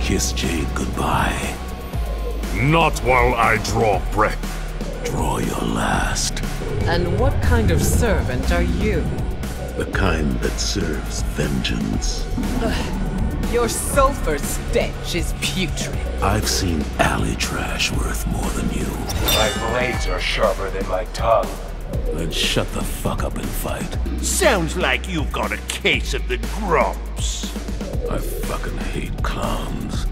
Kiss Jade goodbye. Not while I draw breath. Draw your last. And what kind of servant are you? The kind that serves vengeance. Your sulfur stench is putrid. I've seen alley trash worth more than you. My blades are sharper than my tongue. Then shut the fuck up and fight. Sounds like you've got a case of the grumps. I fucking hate clowns.